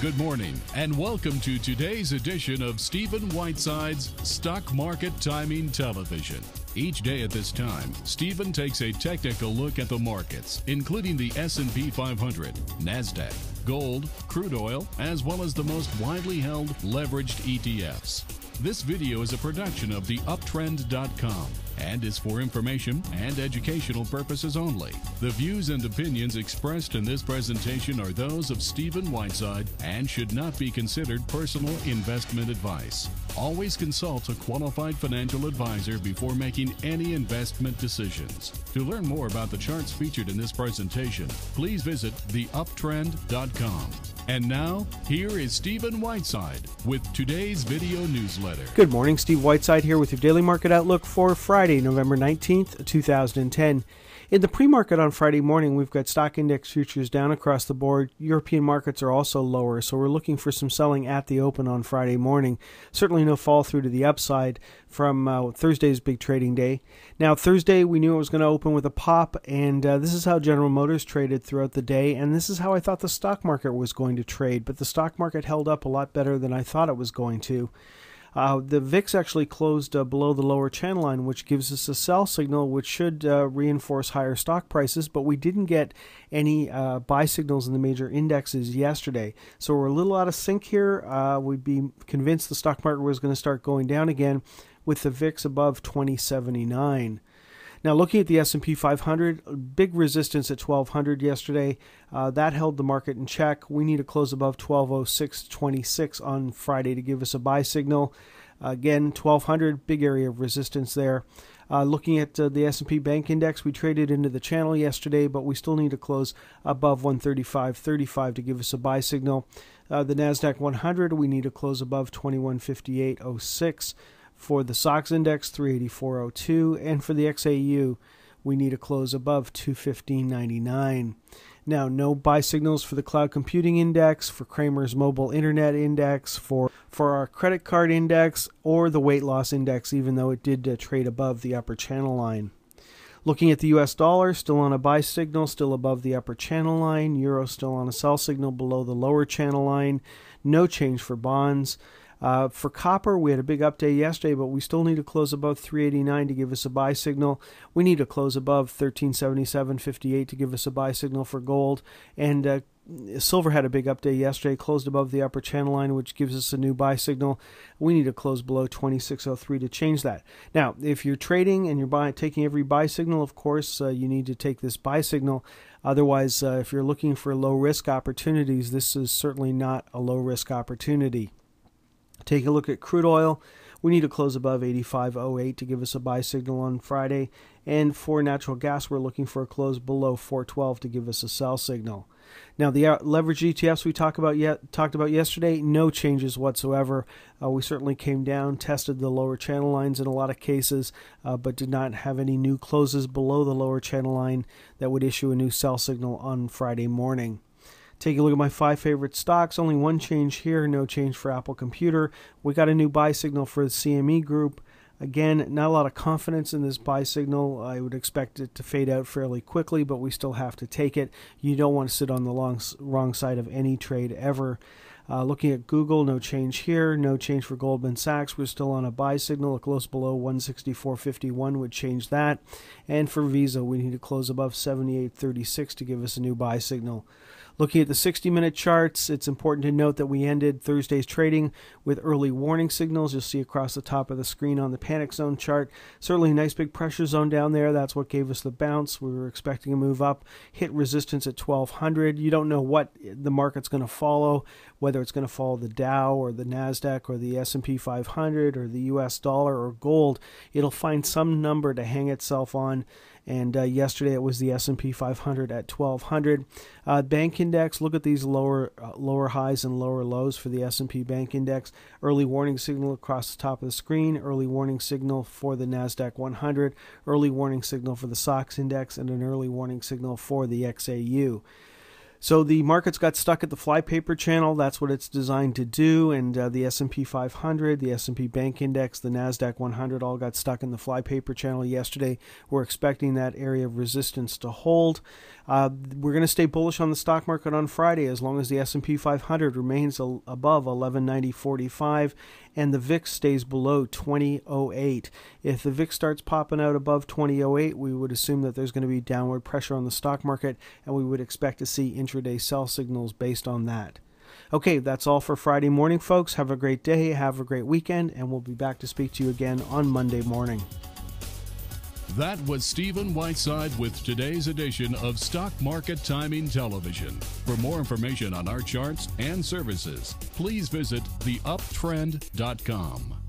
Good morning and welcome to today's edition of Stephen Whiteside's Stock Market Timing Television. Each day at this time, Stephen takes a technical look at the markets, including the S&P 500, NASDAQ, gold, crude oil, as well as the most widely held leveraged ETFs. This video is a production of TheUptrend.com and is for information and educational purposes only. The views and opinions expressed in this presentation are those of Stephen Whiteside and should not be considered personal investment advice. Always consult a qualified financial advisor before making any investment decisions. To learn more about the charts featured in this presentation, please visit TheUptrend.com. And now, here is Stephen Whiteside with today's video newsletter. Good morning, Steve Whiteside here with your daily market outlook for Friday, November 19th, 2010. In the pre-market on Friday morning, we've got stock index futures down across the board. European markets are also lower, so we're looking for some selling at the open on Friday morning. Certainly no fall through to the upside from Thursday's big trading day. Now, Thursday, we knew it was going to open with a pop, and this is how General Motors traded throughout the day, and this is how I thought the stock market was going to trade, but the stock market held up a lot better than I thought it was going to. The VIX actually closed below the lower channel line, which gives us a sell signal, which should reinforce higher stock prices, but we didn't get any buy signals in the major indexes yesterday. So we're a little out of sync here. We'd be convinced the stock market was going to start going down again with the VIX above 2079. Now, looking at the S&P 500, big resistance at 1200 yesterday. That held the market in check. We need to close above 1206.26 on Friday to give us a buy signal. Again, 1200, big area of resistance there. Looking at the S&P Bank Index, we traded into the channel yesterday, but we still need to close above 135.35 to give us a buy signal. The NASDAQ 100, we need to close above 2158.06. For the SOX index, 384.02, and for the XAU, we need a close above 215.99. Now, no buy signals for the Cloud Computing Index, for Cramer's Mobile Internet Index, for our Credit Card Index, or the Weight Loss Index, even though it did trade above the upper channel line. Looking at the U.S. dollar, still on a buy signal, still above the upper channel line. Euro still on a sell signal below the lower channel line. No change for bonds. For copper, we had a big up day yesterday, but we still need to close above 389 to give us a buy signal. We need to close above 1377.58 to give us a buy signal for gold. And silver had a big up day yesterday, closed above the upper channel line, which gives us a new buy signal. We need to close below 2603 to change that. Now, if you're trading and you're taking every buy signal, of course, you need to take this buy signal. Otherwise, if you're looking for low-risk opportunities, this is certainly not a low-risk opportunity. Take a look at crude oil. We need to close above 85.08 to give us a buy signal on Friday. And for natural gas, we're looking for a close below 412 to give us a sell signal. Now, the leverage ETFs we talked about yesterday, no changes whatsoever. We certainly came down, tested the lower channel lines in a lot of cases, but did not have any new closes below the lower channel line that would issue a new sell signal on Friday morning. Take a look at my five favorite stocks. Only one change here, no change for Apple Computer. We got a new buy signal for the CME Group. Again, not a lot of confidence in this buy signal. I would expect it to fade out fairly quickly, but we still have to take it. You don't want to sit on the wrong side of any trade ever. Looking at Google, no change here, no change for Goldman Sachs. We're still on a buy signal. A close below 164.51 would change that. And for Visa, we need to close above 78.36 to give us a new buy signal. Looking at the 60-minute charts, it's important to note that we ended Thursday's trading with early warning signals. You'll see across the top of the screen on the panic zone chart. Certainly a nice big pressure zone down there. That's what gave us the bounce. We were expecting a move up, hit resistance at 1200. You don't know what the market's going to follow, whether it's going to follow the Dow or the NASDAQ or the S&P 500 or the U.S. dollar or gold. It'll find some number to hang itself on. And yesterday it was the S&P 500 at 1200. Bank Index, look at these lower highs and lower lows for the S&P Bank Index. Early warning signal across the top of the screen. Early warning signal for the NASDAQ 100. Early warning signal for the SOX Index. And an early warning signal for the XAU. So the markets got stuck at the flypaper channel. That's what it's designed to do. And the S&P 500, the S&P Bank Index, the NASDAQ 100 all got stuck in the flypaper channel yesterday. We're expecting that area of resistance to hold. We're going to stay bullish on the stock market on Friday as long as the S&P 500 remains above 1190.45 and the VIX stays below 2008. If the VIX starts popping out above 2008, we would assume that there's going to be downward pressure on the stock market, and we would expect to see intraday sell signals based on that. Okay, that's all for Friday morning, folks. Have a great day, have a great weekend, and we'll be back to speak to you again on Monday morning. That was Stephen Whiteside with today's edition of Stock Market Timing Television. For more information on our charts and services, please visit TheUptrend.com.